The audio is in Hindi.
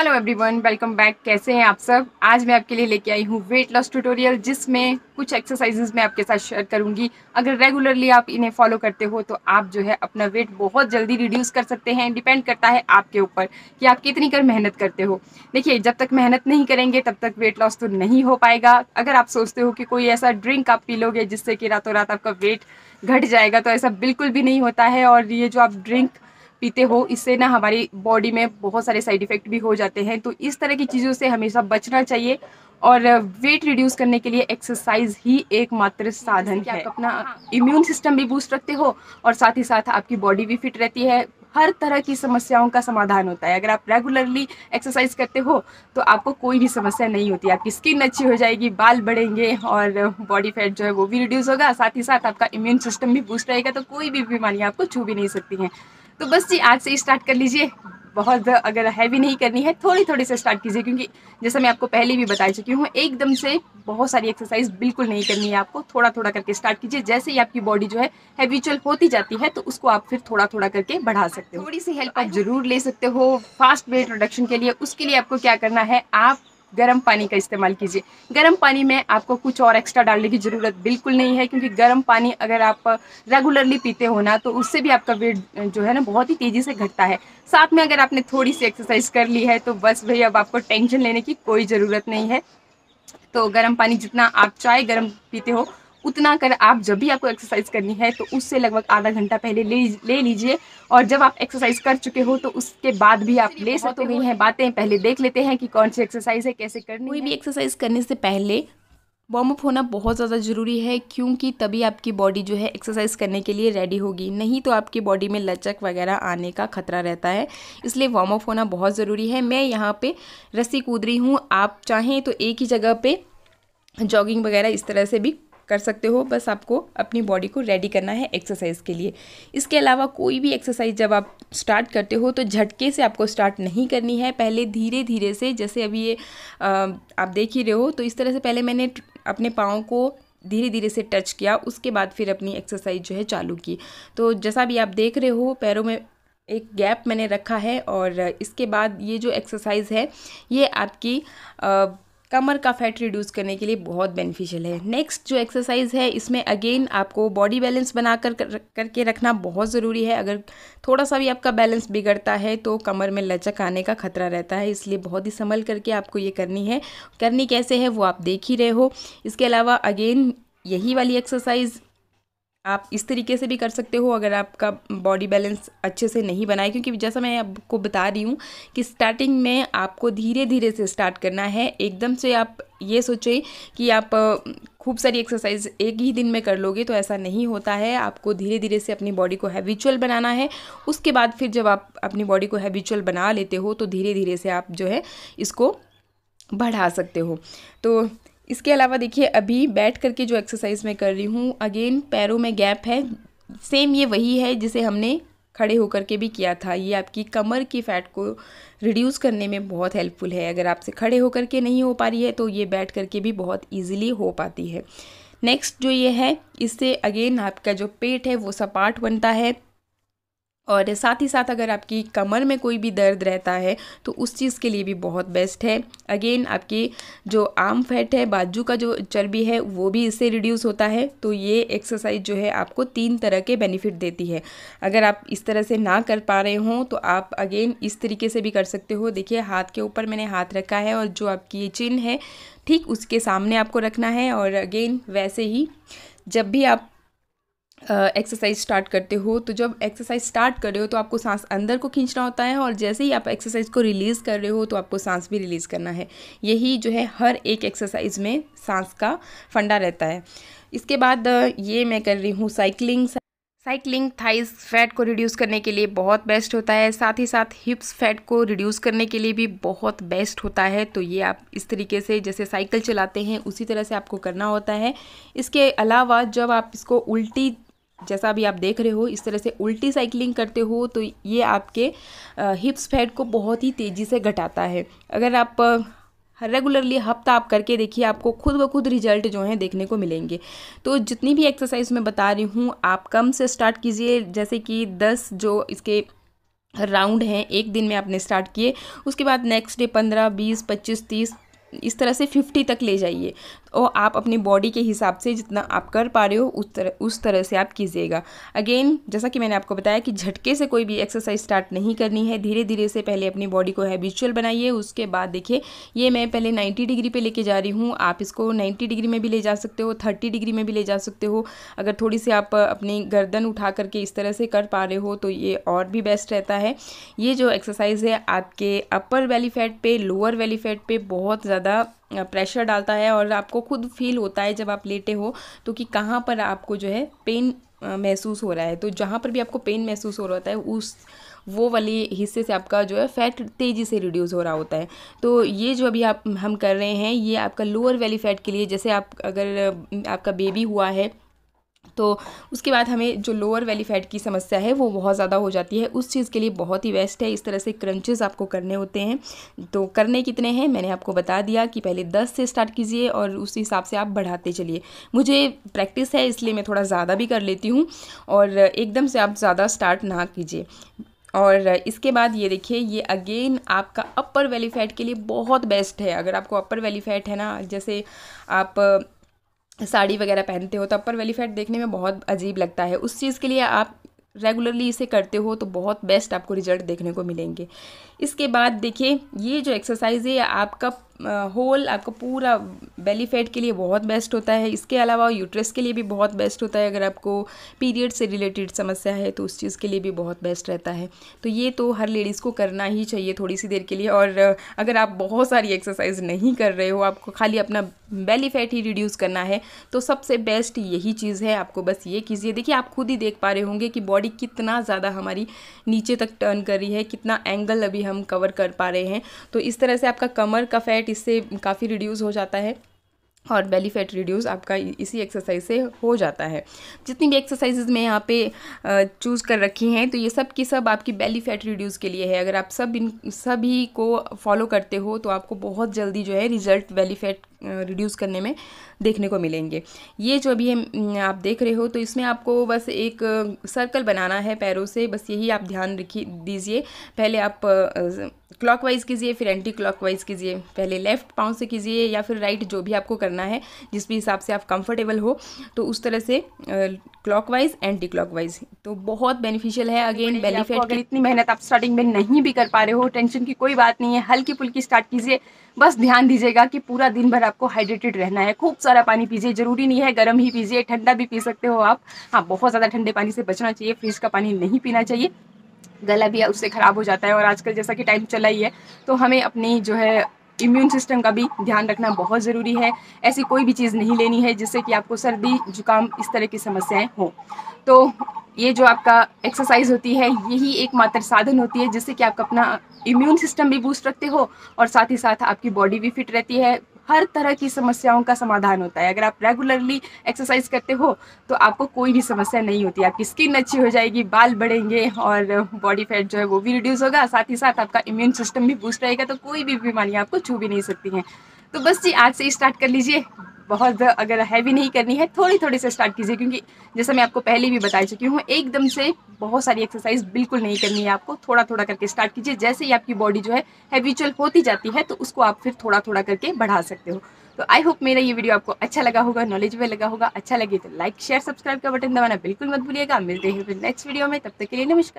Hello everyone, welcome back. कैसे हैं आप सब? आज मैं आपके लिए लेके आई हूँ वेट लॉस ट्यूटोरियल, जिसमें कुछ एक्सरसाइजेज मैं आपके साथ शेयर करूँगी। अगर रेगुलरली आप इन्हें फॉलो करते हो तो आप जो है अपना वेट बहुत जल्दी रिड्यूस कर सकते हैं। डिपेंड करता है आपके ऊपर कि आप कितनी मेहनत करते हो। देखिए, जब तक मेहनत नहीं करेंगे तब तक वेट लॉस तो नहीं हो पाएगा। अगर आप सोचते हो कि कोई ऐसा ड्रिंक आप पी लोगे जिससे कि रातों रात आपका वेट घट जाएगा, तो ऐसा बिल्कुल भी नहीं होता है। और ये जो आप ड्रिंक पीते हो, इससे ना हमारी बॉडी में बहुत सारे साइड इफ़ेक्ट भी हो जाते हैं। तो इस तरह की चीज़ों से हमेशा बचना चाहिए। और वेट रिड्यूस करने के लिए एक्सरसाइज ही एकमात्र साधन है। आप अपना इम्यून सिस्टम भी बूस्ट रखते हो और साथ ही साथ आपकी बॉडी भी फिट रहती है। हर तरह की समस्याओं का समाधान होता है। अगर आप रेगुलरली एक्सरसाइज करते हो तो आपको कोई भी समस्या नहीं होती। आपकी स्किन अच्छी हो जाएगी, बाल बढ़ेंगे और बॉडी फैट जो है वो भी रिड्यूस होगा। साथ ही साथ आपका इम्यून सिस्टम भी बूस्ट रहेगा, तो कोई भी बीमारियाँ आपको छू भी नहीं सकती हैं। तो बस जी, आज से स्टार्ट कर लीजिए। बहुत अगर हैवी नहीं करनी है, थोड़ी थोड़ी से स्टार्ट कीजिए, क्योंकि जैसा मैं आपको पहले भी बता चुकी हूँ, एकदम से बहुत सारी एक्सरसाइज बिल्कुल नहीं करनी है। आपको थोड़ा थोड़ा करके स्टार्ट कीजिए। जैसे ही आपकी बॉडी जो है हैबिचुअल होती जाती है तो उसको आप फिर थोड़ा थोड़ा करके बढ़ा सकते हो। थोड़ी सी हेल्प आप जरूर ले सकते हो फास्ट वेट रिडक्शन के लिए। उसके लिए आपको क्या करना है, आप गर्म पानी का इस्तेमाल कीजिए। गर्म पानी में आपको कुछ और एक्स्ट्रा डालने की ज़रूरत बिल्कुल नहीं है, क्योंकि गर्म पानी अगर आप रेगुलरली पीते हो ना तो उससे भी आपका वेट जो है ना बहुत ही तेज़ी से घटता है। साथ में अगर आपने थोड़ी सी एक्सरसाइज कर ली है तो बस भाई, अब आपको टेंशन लेने की कोई ज़रूरत नहीं है। तो गर्म पानी जितना आप चाय गर्म पीते हो उतना कर आप जब भी आपको एक्सरसाइज करनी है तो उससे लगभग आधा घंटा पहले ले लीजिए। और जब आप एक्सरसाइज कर चुके हो तो उसके बाद भी आप ले सकते हो। गई हैं बातें, पहले देख लेते हैं कि कौन सी एक्सरसाइज है, कैसे करनी है। कोई भी एक्सरसाइज करने से पहले वार्म अप होना बहुत ज़्यादा ज़रूरी है, क्योंकि तभी आपकी बॉडी जो है एक्सरसाइज करने के लिए रेडी होगी। नहीं तो आपकी बॉडी में लचक वगैरह आने का खतरा रहता है, इसलिए वार्म अप होना बहुत ज़रूरी है। मैं यहाँ पे रस्सी कूद रही हूँ। आप चाहें तो एक ही जगह पे जॉगिंग वगैरह इस तरह से भी कर सकते हो। बस आपको अपनी बॉडी को रेडी करना है एक्सरसाइज के लिए। इसके अलावा कोई भी एक्सरसाइज जब आप स्टार्ट करते हो तो झटके से आपको स्टार्ट नहीं करनी है। पहले धीरे धीरे से, जैसे अभी ये आप देख ही रहे हो, तो इस तरह से पहले मैंने अपने पाँव को धीरे धीरे से टच किया, उसके बाद फिर अपनी एक्सरसाइज जो है चालू की। तो जैसा भी आप देख रहे हो, पैरों में एक गैप मैंने रखा है। और इसके बाद ये जो एक्सरसाइज है ये आपकी कमर का फैट रिड्यूस करने के लिए बहुत बेनिफिशियल है। नेक्स्ट जो एक्सरसाइज है, इसमें अगेन आपको बॉडी बैलेंस बना करके रखना बहुत ज़रूरी है। अगर थोड़ा सा भी आपका बैलेंस बिगड़ता है तो कमर में लचक आने का खतरा रहता है, इसलिए बहुत ही संभल करके आपको ये करनी है। करनी कैसे है वो आप देख ही रहे हो। इसके अलावा अगेन यही वाली एक्सरसाइज आप इस तरीके से भी कर सकते हो अगर आपका बॉडी बैलेंस अच्छे से नहीं बना है, क्योंकि जैसा मैं आपको बता रही हूँ कि स्टार्टिंग में आपको धीरे धीरे से स्टार्ट करना है। एकदम से आप ये सोचें कि आप खूब सारी एक्सरसाइज एक ही दिन में कर लोगे, तो ऐसा नहीं होता है। आपको धीरे धीरे से अपनी बॉडी को हैबिचुअल बनाना है। उसके बाद फिर जब आप अपनी बॉडी को हैबिचुअल बना लेते हो तो धीरे धीरे से आप जो है इसको बढ़ा सकते हो। तो इसके अलावा देखिए, अभी बैठ करके जो एक्सरसाइज मैं कर रही हूँ, अगेन पैरों में गैप है। सेम ये वही है जिसे हमने खड़े होकर के भी किया था। ये आपकी कमर की फैट को रिड्यूस करने में बहुत हेल्पफुल है। अगर आपसे खड़े होकर के नहीं हो पा रही है तो ये बैठ करके भी बहुत ईजिली हो पाती है। नेक्स्ट जो ये है, इससे अगेन आपका जो पेट है वो सपाट बनता है। और साथ ही साथ अगर आपकी कमर में कोई भी दर्द रहता है तो उस चीज़ के लिए भी बहुत बेस्ट है। अगेन आपकी जो आर्म फैट है, बाजू का जो चर्बी है, वो भी इससे रिड्यूस होता है। तो ये एक्सरसाइज जो है आपको 3 तरह के बेनिफिट देती है। अगर आप इस तरह से ना कर पा रहे हो तो आप अगेन इस तरीके से भी कर सकते हो। देखिए, हाथ के ऊपर मैंने हाथ रखा है और जो आपकी ये चिन है ठीक उसके सामने आपको रखना है। और अगेन वैसे ही जब भी आप एक्सरसाइज स्टार्ट करते हो, तो जब एक्सरसाइज स्टार्ट कर रहे हो तो आपको सांस अंदर को खींचना होता है, और जैसे ही आप एक्सरसाइज को रिलीज़ कर रहे हो तो आपको सांस भी रिलीज़ करना है। यही जो है हर एक एक्सरसाइज में सांस का फंडा रहता है। इसके बाद ये मैं कर रही हूँ साइकिलिंग। साइकिलिंग थाइस फैट को रिड्यूस करने के लिए बहुत बेस्ट होता है। साथ ही साथ हिप्स फैट को रिड्यूस करने के लिए भी बहुत बेस्ट होता है। तो ये आप इस तरीके से जैसे साइकिल चलाते हैं उसी तरह से आपको करना होता है। इसके अलावा जब आप इसको उल्टी, जैसा भी आप देख रहे हो, इस तरह से उल्टी साइकिलिंग करते हो तो ये आपके हिप्स फैट को बहुत ही तेज़ी से घटाता है। अगर आप रेगुलरली हफ्ता आप करके देखिए, आपको खुद ब खुद रिजल्ट जो है देखने को मिलेंगे। तो जितनी भी एक्सरसाइज मैं बता रही हूँ आप कम से स्टार्ट कीजिए, जैसे कि 10 जो इसके राउंड हैं एक दिन में आपने स्टार्ट किए, उसके बाद नेक्स्ट डे 15, 20, 25, 30 इस तरह से 50 तक ले जाइए और आप अपनी बॉडी के हिसाब से जितना आप कर पा रहे हो उस तरह से आप कीजिएगा। अगेन जैसा कि मैंने आपको बताया कि झटके से कोई भी एक्सरसाइज स्टार्ट नहीं करनी है, धीरे धीरे से पहले अपनी बॉडी को हैबिचुअल बनाइए। उसके बाद देखिए ये मैं पहले 90 डिग्री पे लेके जा रही हूँ, आप इसको 90 डिग्री में भी ले जा सकते हो, 30 डिग्री में भी ले जा सकते हो। अगर थोड़ी सी आप अपनी गर्दन उठा करके इस तरह से कर पा रहे हो तो ये और भी बेस्ट रहता है। ये जो एक्सरसाइज है आपके अपर बेली फैट पे, लोअर बेली फैट पे बहुत ज़्यादा प्रेशर डालता है और आपको खुद फील होता है जब आप लेटे हो तो कि कहाँ पर आपको जो है पेन महसूस हो रहा है। तो जहाँ पर भी आपको पेन महसूस हो रहा होता है वो वाली हिस्से से आपका जो है फैट तेज़ी से रिड्यूस हो रहा होता है। तो ये जो अभी हम कर रहे हैं ये आपका लोअर बेली फैट के लिए, जैसे आप अगर आपका बेबी हुआ है तो उसके बाद हमें जो लोअर बेली फैट की समस्या है वो बहुत ज़्यादा हो जाती है, उस चीज़ के लिए बहुत ही बेस्ट है। इस तरह से क्रंचेस आपको करने होते हैं। तो करने कितने हैं मैंने आपको बता दिया कि पहले 10 से स्टार्ट कीजिए और उस हिसाब से आप बढ़ाते चलिए। मुझे प्रैक्टिस है इसलिए मैं थोड़ा ज़्यादा भी कर लेती हूँ और एकदम से आप ज़्यादा स्टार्ट ना कीजिए। और इसके बाद ये देखिए ये अगेन आपका अपर बेली फैट के लिए बहुत बेस्ट है। अगर आपको अपर बेली फैट है ना, जैसे आप साड़ी वगैरह पहनते हो तो अपर बेली फैट देखने में बहुत अजीब लगता है, उस चीज़ के लिए आप रेगुलरली इसे करते हो तो बहुत बेस्ट आपको रिजल्ट देखने को मिलेंगे। इसके बाद देखिए ये जो एक्सरसाइज है आपका होल आपका पूरा बेली फैट के लिए बहुत बेस्ट होता है। इसके अलावा यूट्रस के लिए भी बहुत बेस्ट होता है। अगर आपको पीरियड से रिलेटेड समस्या है तो उस चीज़ के लिए भी बहुत बेस्ट रहता है। तो ये तो हर लेडीज़ को करना ही चाहिए थोड़ी सी देर के लिए। और अगर आप बहुत सारी एक्सरसाइज नहीं कर रहे हो, आपको खाली अपना बेली फैट ही रिड्यूस करना है तो सबसे बेस्ट यही चीज़ है, आपको बस ये कीजिए। देखिए आप खुद ही देख पा रहे होंगे कि बॉडी कितना ज़्यादा हमारी नीचे तक टर्न कर रही है, कितना एंगल अभी हम कवर कर पा रहे हैं। तो इस तरह से आपका कमर का फैट इससे काफ़ी रिड्यूस हो जाता है और बेली फैट रिड्यूस आपका इसी एक्सरसाइज से हो जाता है। जितनी भी एक्सरसाइजेज मैं यहाँ पे चूज़ कर रखी हैं तो ये सब की सब आपकी बेली फैट रिड्यूस के लिए है। अगर आप सभी को फॉलो करते हो तो आपको बहुत जल्दी जो है रिजल्ट बेली फैट रिड्यूस करने में देखने को मिलेंगे। ये जो अभी आप देख रहे हो तो इसमें आपको बस एक सर्कल बनाना है पैरों से, बस यही आप ध्यान रखिए दीजिए। पहले आप क्लॉकवाइज कीजिए, फिर एंटी क्लॉकवाइज कीजिए, पहले लेफ़्ट पाँव से कीजिए या फिर राइट, जो भी आपको करना है जिस भी हिसाब से आप कंफर्टेबल हो। तो उस तरह से क्लॉकवाइज एंटी क्लॉकवाइज तो बहुत बेनिफिशियल है। अगेन बेली फैट अगर इतनी मेहनत आप स्टार्टिंग में नहीं भी कर पा रहे हो, टेंशन की कोई बात नहीं है, हल्की फुल्की स्टार्ट कीजिए। बस ध्यान दीजिएगा कि पूरा दिन भर आपको हाइड्रेटेड रहना है, खूब सारा पानी पीजिए। जरूरी नहीं है गर्म ही पीजिए, ठंडा भी पी सकते हो आप। हाँ, बहुत ज़्यादा ठंडे पानी से बचना चाहिए, फ्रिज का पानी नहीं पीना चाहिए, गला भी उससे ख़राब हो जाता है। और आजकल जैसा कि टाइम चला ही है तो हमें अपनी जो है इम्यून सिस्टम का भी ध्यान रखना बहुत ज़रूरी है। ऐसी कोई भी चीज़ नहीं लेनी है जिससे कि आपको सर्दी जुकाम इस तरह की समस्याएं हो। तो ये जो आपका एक्सरसाइज होती है यही एकमात्र साधन होती है जिससे कि आप अपना इम्यून सिस्टम भी बूस्ट रखते हो और साथ ही साथ आपकी बॉडी भी फिट रहती है। हर तरह की समस्याओं का समाधान होता है। अगर आप रेगुलरली एक्सरसाइज करते हो तो आपको कोई भी समस्या नहीं होती। आपकी स्किन अच्छी हो जाएगी, बाल बढ़ेंगे और बॉडी फैट जो है वो भी रिड्यूस होगा, साथ ही साथ आपका इम्यून सिस्टम भी बूस्ट रहेगा। तो कोई भी बीमारियाँ आपको छू भी नहीं सकती हैं। तो बस जी आज से स्टार्ट कर लीजिए। बहुत अगर हैवी नहीं करनी है, थोड़ी थोड़ी से स्टार्ट कीजिए, क्योंकि जैसा मैं आपको पहले भी बता चुकी हूँ एकदम से बहुत सारी एक्सरसाइज बिल्कुल नहीं करनी है आपको। थोड़ा थोड़ा करके स्टार्ट कीजिए। जैसे ही आपकी बॉडी जो है हैबिचुअल होती जाती है तो उसको आप फिर थोड़ा थोड़ा करके बढ़ा सकते हो। तो आई होप मेरा ये वीडियो आपको अच्छा लगा होगा, नॉलेजेबल लगा होगा। अच्छा लगे तो लाइक शेयर सब्सक्राइब का बटन दबाना बिल्कुल मत भूलिएगा। मिलते हैं फिर नेक्स्ट वीडियो में, तब तक के लिए नमस्कार।